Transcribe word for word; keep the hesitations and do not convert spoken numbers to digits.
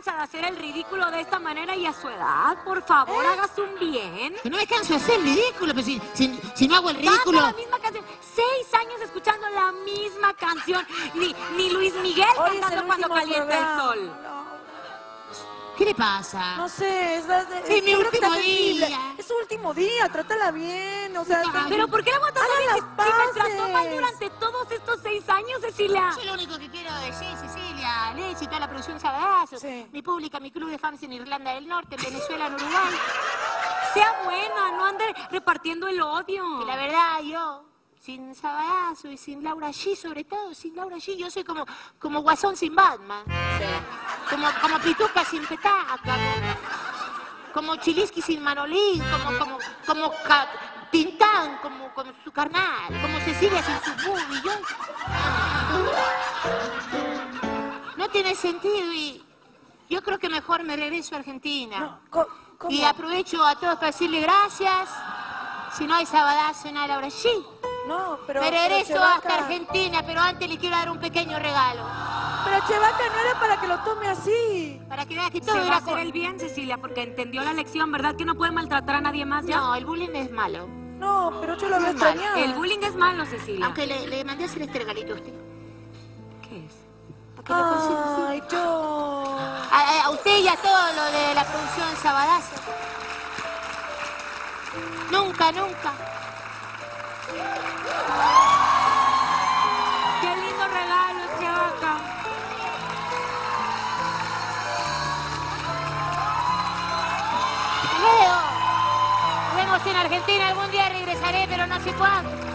cansa de hacer el ridículo de esta manera y a su edad? Por favor, ¿Eh? hagas un bien. Pero no me canso de hacer el ridículo, pues si, si, si no hago el ridículo. La misma canción. Seis años escuchando la misma canción. Ni, ni Luis Miguel Hoy cantando cuando calienta programa. el sol. ¿Qué le pasa? No sé, es, es, es, es mi último día. Es su último día, trátala bien, o sea... Ay, ¿pero por qué la aguantas bien si me trató mal durante todos estos seis años, Cecilia? Yo lo único que quiero decir, Cecilia, Leche y toda la producción Sabadazo, sí. mi pública, mi club de fans en Irlanda del Norte, en Venezuela, en Uruguay. Sea buena, no ande repartiendo el odio. Que la verdad, yo... Sin Sabadazo y sin Laura G, sobre todo, sin Laura G, yo soy como, como Guasón sin Batman. Sí. Como, como Pituca sin Petaca. Como, como Chiliski sin Manolín, como, como, como ca, Tintán, como, como su carnal, como Cecilia sin su bubi. Yo... No tiene sentido y yo creo que mejor me regreso a Argentina. No, y aprovecho a todos para decirle gracias. Si no hay Sabadazo, no hay Laura G. No, pero... Me regreso pero hasta Argentina, pero antes le quiero dar un pequeño regalo. Pero Che Vaca no era para que lo tome así. Para que veas que todo era hacer el bien, Cecilia, porque entendió la lección, ¿verdad? Que no puede maltratar a nadie más, ¿ya? No, el bullying es malo. No, pero yo lo había extrañado. El bullying es malo, Cecilia. Aunque le, le mandé a hacer este regalito a usted. ¿Qué es? ¿Para que lo consiga? Ay, yo... A, a usted y a todo lo de la producción Sabadazo. Nunca, nunca. ¡Qué lindo regalo, Che Vaca! Luego, vemos en Argentina algún día regresaré, pero no sé cuándo.